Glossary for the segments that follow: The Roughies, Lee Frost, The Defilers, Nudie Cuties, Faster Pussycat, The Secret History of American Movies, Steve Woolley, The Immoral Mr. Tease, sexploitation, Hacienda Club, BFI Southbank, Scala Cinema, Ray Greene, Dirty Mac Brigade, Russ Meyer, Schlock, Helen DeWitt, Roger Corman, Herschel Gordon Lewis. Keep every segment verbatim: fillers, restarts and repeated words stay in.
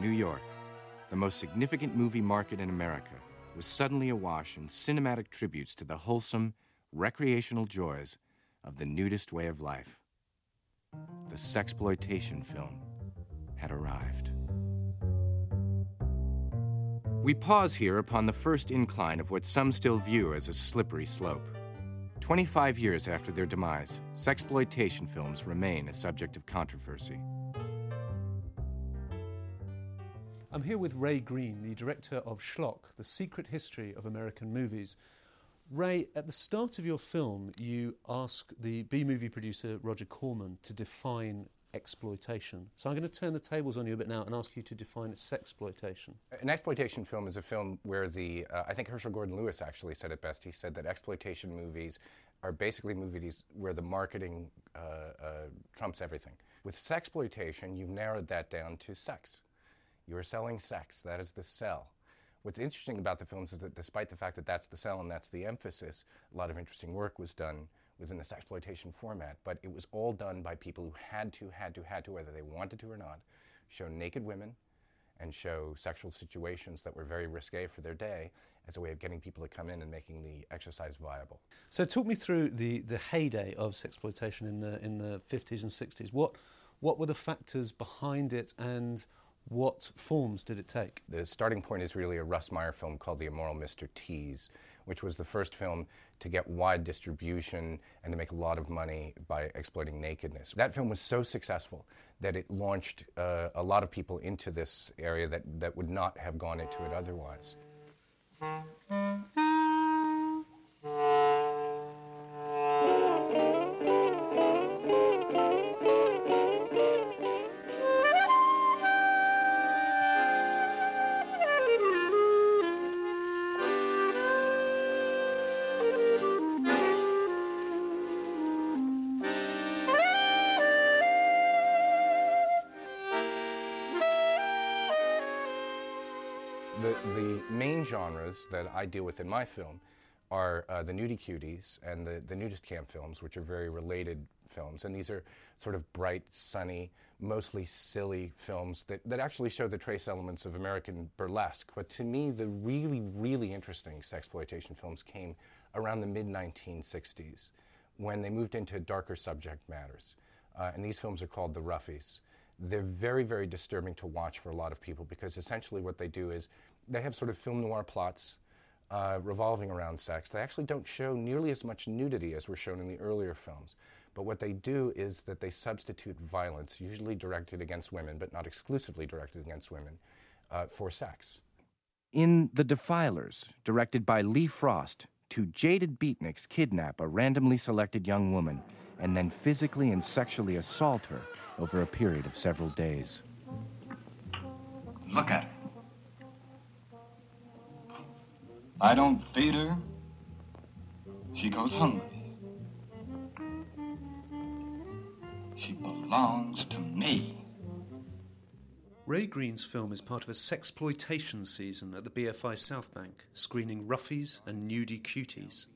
New York, the most significant movie market in America, was suddenly awash in cinematic tributes to the wholesome, recreational joys of the nudist way of life. The sexploitation film had arrived. We pause here upon the first incline of what some still view as a slippery slope. twenty-five years after their demise, sexploitation films remain a subject of controversy. I'm here with Ray Greene, the director of Schlock, The Secret History of American Movies. Ray, at the start of your film, you ask the B-movie producer Roger Corman to define exploitation. So I'm going to turn the tables on you a bit now and ask you to define sexploitation. An exploitation film is a film where the, uh, I think Herschel Gordon Lewis actually said it best. He said that exploitation movies are basically movies where the marketing uh, uh, trumps everything. With sexploitation, you've narrowed that down to sex. You're selling sex. That is the sell. What's interesting about the films is that despite the fact that that's the sell and that's the emphasis, a lot of interesting work was done within the sexploitation format, but it was all done by people who had to, had to, had to, whether they wanted to or not, show naked women and show sexual situations that were very risque for their day as a way of getting people to come in and making the exercise viable. So talk me through the, the heyday of sexploitation in the, in the fifties and sixties. What, what were the factors behind it and what forms did it take? The starting point is really a Russ Meyer film called The Immoral Mister Tease, which was the first film to get wide distribution and to make a lot of money by exploiting nakedness. That film was so successful that it launched uh, a lot of people into this area that, that would not have gone into it otherwise. The main genres that I deal with in my film are uh, the nudie cuties and the, the nudist camp films, which are very related films. And these are sort of bright, sunny, mostly silly films that, that actually show the trace elements of American burlesque. But to me, the really, really interesting sexploitation films came around the mid nineteen sixties, when they moved into darker subject matters. Uh, and these films are called The Roughies. They're very, very disturbing to watch for a lot of people because essentially what they do is they have sort of film noir plots uh, revolving around sex. They actually don't show nearly as much nudity as were shown in the earlier films. But what they do is that they substitute violence, usually directed against women, but not exclusively directed against women, uh, for sex. In The Defilers, directed by Lee Frost, two jaded beatniks kidnap a randomly selected young woman and then physically and sexually assault her over a period of several days. Look at her. I don't feed her. She goes hungry. She belongs to me. Ray Greene's film is part of a sexploitation season at the B F I Southbank, screening Roughies and Nudie Cuties.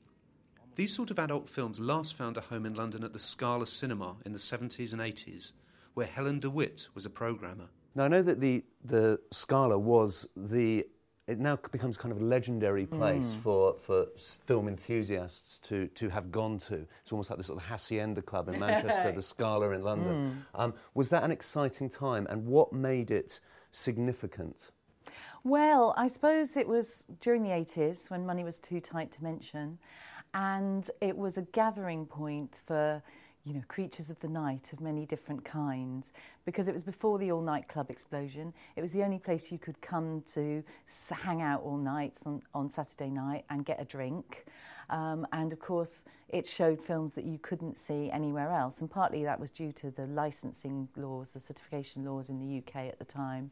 These sort of adult films last found a home in London at the Scala Cinema in the seventies and eighties, where Helen DeWitt was a programmer. Now, I know that the, the Scala was the... It now becomes kind of a legendary place mm. for, for film enthusiasts to, to have gone to. It's almost like the sort of Hacienda Club in Manchester, the Scala in London. Mm. Um, was that an exciting time, and what made it significant? Well, I suppose it was during the eighties, when money was too tight to mention, and it was a gathering point for, you know, creatures of the night of many different kinds, because it was before the all-night club explosion. It was the only place you could come to hang out all night on, on Saturday night and get a drink. Um, and, of course, it showed films that you couldn't see anywhere else, and partly that was due to the licensing laws, the certification laws in the U K at the time,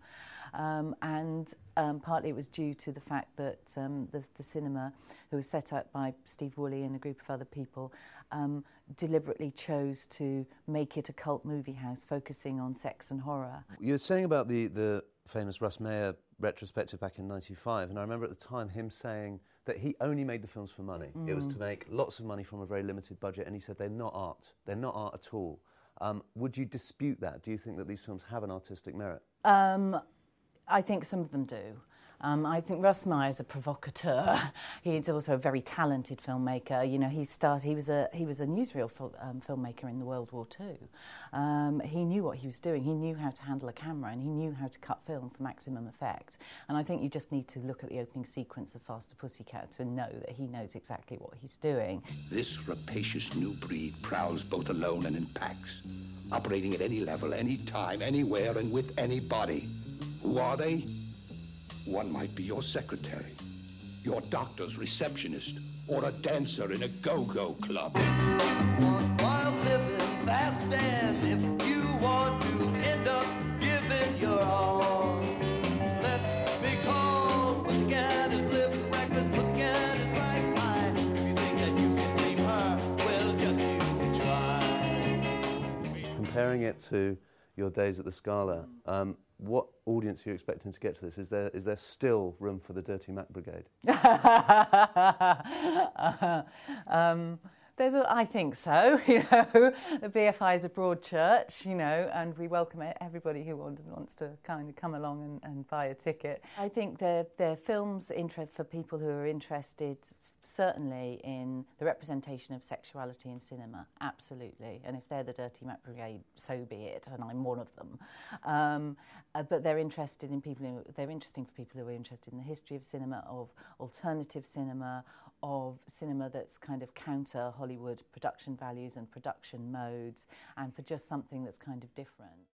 um, and um, partly it was due to the fact that um, the, the cinema, who was set up by Steve Woolley and a group of other people, um, deliberately chose to make it a cult movie house, focusing on sex and horror. You were saying about the, the famous Russ Meyer retrospective back in ninety-five, and I remember at the time him saying that he only made the films for money. Mm. It was to make lots of money from a very limited budget, and he said they're not art. They're not art at all. Um, would you dispute that? Do you think that these films have an artistic merit? Um, I think some of them do. Um, I think Russ Meyer is a provocateur. He's also a very talented filmmaker. You know, he started. He was a he was a newsreel fil um, filmmaker in the World War Two. Um, he knew what he was doing. He knew how to handle a camera, and he knew how to cut film for maximum effect. And I think you just need to look at the opening sequence of Faster Pussycat to know that he knows exactly what he's doing. This rapacious new breed prowls both alone and in packs, operating at any level, any time, anywhere, and with anybody. Who are they? One might be your secretary, your doctor's receptionist, or a dancer in a go-go club. While living fast, and if you want to end up giving your all, let me call. Pussycat is living reckless, Pussycat is right fine. If you think that you can leave her, well, just you try. Comparing it to your days at the Scala, um, what audience are you expecting to get to this? Is there is there still room for the Dirty Mac Brigade? uh, um, there's a, I think so. You know, the B F I is a broad church, you know, and we welcome everybody who wants to kind of come along and, and buy a ticket. I think they're, they're films for people who are interested, certainly, in the representation of sexuality in cinema, absolutely. And if they're the Dirty Mac Brigade, so be it, and I'm one of them. Um, uh, but they're interested in people. Who, they're interesting for people who are interested in the history of cinema, of alternative cinema, of cinema that's kind of counter Hollywood production values and production modes, and for just something that's kind of different.